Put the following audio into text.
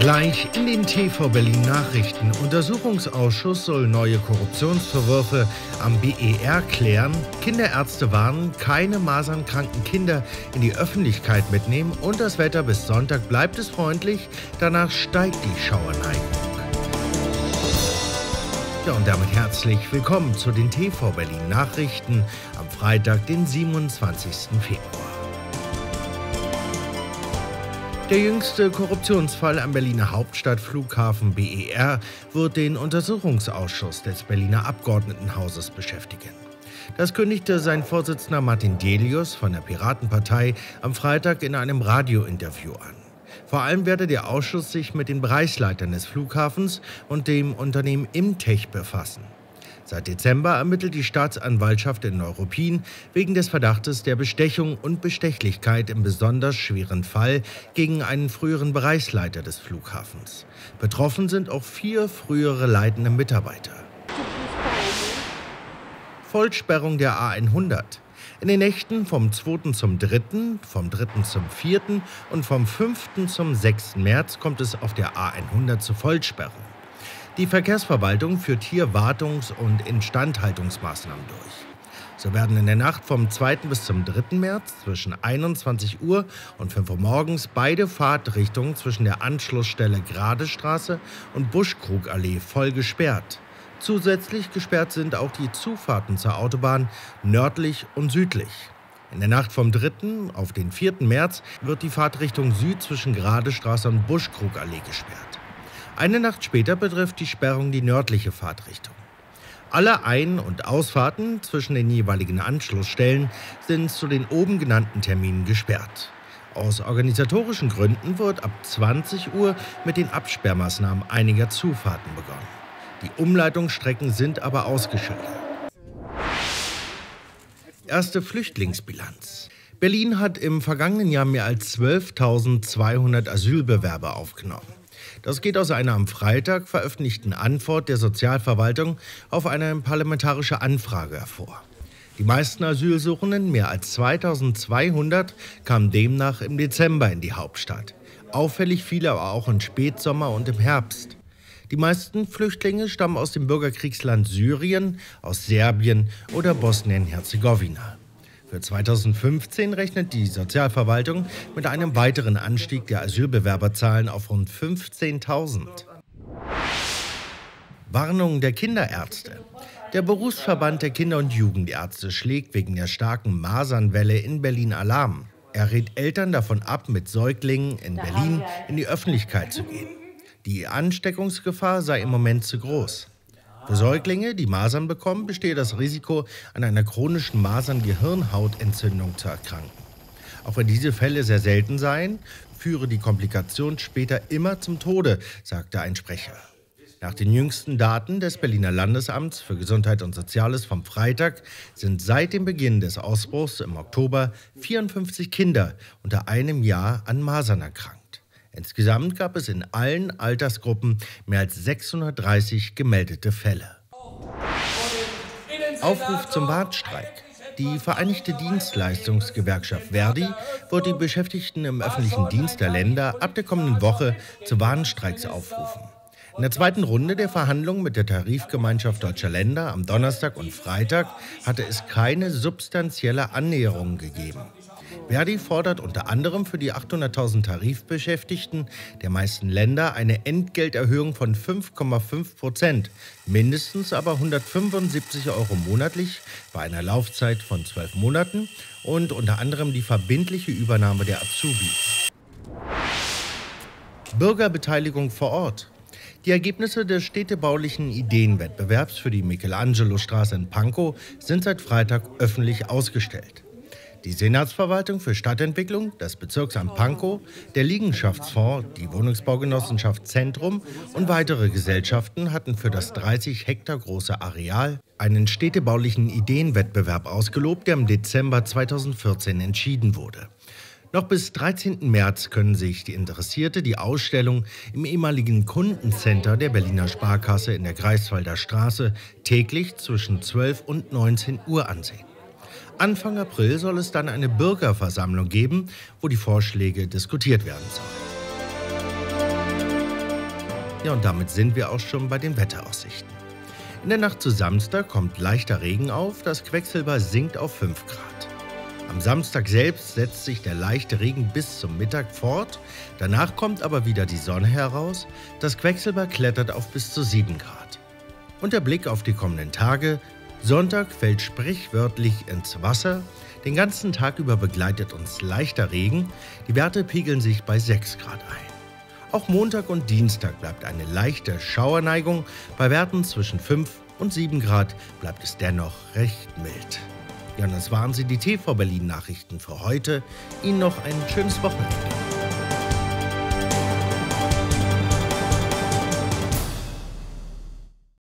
Gleich in den TV Berlin Nachrichten. Untersuchungsausschuss soll neue Korruptionsvorwürfe am BER klären. Kinderärzte warnen, keine masernkranken Kinder in die Öffentlichkeit mitnehmen. Und das Wetter bis Sonntag bleibt es freundlich. Danach steigt die Schauerneigung. Und damit herzlich willkommen zu den TV Berlin Nachrichten am Freitag, den 27. Februar. Der jüngste Korruptionsfall am Berliner Hauptstadtflughafen BER wird den Untersuchungsausschuss des Berliner Abgeordnetenhauses beschäftigen. Das kündigte sein Vorsitzender Martin Delius von der Piratenpartei am Freitag in einem Radiointerview an. Vor allem werde der Ausschuss sich mit den Bereichsleitern des Flughafens und dem Unternehmen Imtech befassen. Seit Dezember ermittelt die Staatsanwaltschaft in Neuruppin wegen des Verdachtes der Bestechung und Bestechlichkeit im besonders schweren Fall gegen einen früheren Bereichsleiter des Flughafens. Betroffen sind auch 4 frühere leitende Mitarbeiter. Vollsperrung der A100. In den Nächten vom 2. zum 3., vom 3. zum 4. und vom 5. zum 6. März kommt es auf der A100 zu Vollsperrung. Die Verkehrsverwaltung führt hier Wartungs- und Instandhaltungsmaßnahmen durch. So werden in der Nacht vom 2. bis zum 3. März zwischen 21 Uhr und 5 Uhr morgens beide Fahrtrichtungen zwischen der Anschlussstelle Gradestraße und Buschkrugallee voll gesperrt. Zusätzlich gesperrt sind auch die Zufahrten zur Autobahn nördlich und südlich. In der Nacht vom 3. auf den 4. März wird die Fahrtrichtung Süd zwischen Gradestraße und Buschkrugallee gesperrt. Eine Nacht später betrifft die Sperrung die nördliche Fahrtrichtung. Alle Ein- und Ausfahrten zwischen den jeweiligen Anschlussstellen sind zu den oben genannten Terminen gesperrt. Aus organisatorischen Gründen wird ab 20 Uhr mit den Absperrmaßnahmen einiger Zufahrten begonnen. Die Umleitungsstrecken sind aber ausgeschildert. Erste Flüchtlingsbilanz. Berlin hat im vergangenen Jahr mehr als 12.200 Asylbewerber aufgenommen. Das geht aus einer am Freitag veröffentlichten Antwort der Sozialverwaltung auf eine parlamentarische Anfrage hervor. Die meisten Asylsuchenden, mehr als 2.200, kamen demnach im Dezember in die Hauptstadt. Auffällig viele aber auch im Spätsommer und im Herbst. Die meisten Flüchtlinge stammen aus dem Bürgerkriegsland Syrien, aus Serbien oder Bosnien-Herzegowina. Für 2015 rechnet die Sozialverwaltung mit einem weiteren Anstieg der Asylbewerberzahlen auf rund 15.000. Warnung der Kinderärzte. Der Berufsverband der Kinder- und Jugendärzte schlägt wegen der starken Masernwelle in Berlin Alarm. Er rät Eltern davon ab, mit Säuglingen in Berlin in die Öffentlichkeit zu gehen. Die Ansteckungsgefahr sei im Moment zu groß. Für Säuglinge, die Masern bekommen, bestehe das Risiko, an einer chronischen Masern-Gehirnhautentzündung zu erkranken. Auch wenn diese Fälle sehr selten seien, führe die Komplikation später immer zum Tode, sagte ein Sprecher. Nach den jüngsten Daten des Berliner Landesamts für Gesundheit und Soziales vom Freitag sind seit dem Beginn des Ausbruchs im Oktober 54 Kinder unter einem Jahr an Masern erkrankt. Insgesamt gab es in allen Altersgruppen mehr als 630 gemeldete Fälle. Aufruf zum Warnstreik. Die Vereinigte Dienstleistungsgewerkschaft Verdi wird die Beschäftigten im öffentlichen Dienst der Länder ab der kommenden Woche zu Warnstreiks aufrufen. In der zweiten Runde der Verhandlungen mit der Tarifgemeinschaft Deutscher Länder am Donnerstag und Freitag hatte es keine substanzielle Annäherung gegeben. Verdi fordert unter anderem für die 800.000 Tarifbeschäftigten der meisten Länder eine Entgelterhöhung von 5,5%, mindestens aber 175 € monatlich bei einer Laufzeit von 12 Monaten und unter anderem die verbindliche Übernahme der Azubis. Bürgerbeteiligung vor Ort. Die Ergebnisse des städtebaulichen Ideenwettbewerbs für die Michelangelo-Straße in Pankow sind seit Freitag öffentlich ausgestellt. Die Senatsverwaltung für Stadtentwicklung, das Bezirksamt Pankow, der Liegenschaftsfonds, die Wohnungsbaugenossenschaft Zentrum und weitere Gesellschaften hatten für das 30 Hektar große Areal einen städtebaulichen Ideenwettbewerb ausgelobt, der im Dezember 2014 entschieden wurde. Noch bis 13. März können sich die Interessierte die Ausstellung im ehemaligen Kundencenter der Berliner Sparkasse in der Greifswalder Straße täglich zwischen 12 und 19 Uhr ansehen. Anfang April soll es dann eine Bürgerversammlung geben, wo die Vorschläge diskutiert werden sollen. Ja, und damit sind wir auch schon bei den Wetteraussichten. In der Nacht zu Samstag kommt leichter Regen auf, das Quecksilber sinkt auf 5 Grad. Am Samstag selbst setzt sich der leichte Regen bis zum Mittag fort, danach kommt aber wieder die Sonne heraus, das Quecksilber klettert auf bis zu 7 Grad. Und der Blick auf die kommenden Tage, Sonntag fällt sprichwörtlich ins Wasser, den ganzen Tag über begleitet uns leichter Regen, die Werte pegeln sich bei 6 Grad ein. Auch Montag und Dienstag bleibt eine leichte Schauerneigung, bei Werten zwischen 5 und 7 Grad bleibt es dennoch recht mild. Ja, und das waren sie, die TV Berlin Nachrichten für heute. Ihnen noch ein schönes Wochenende.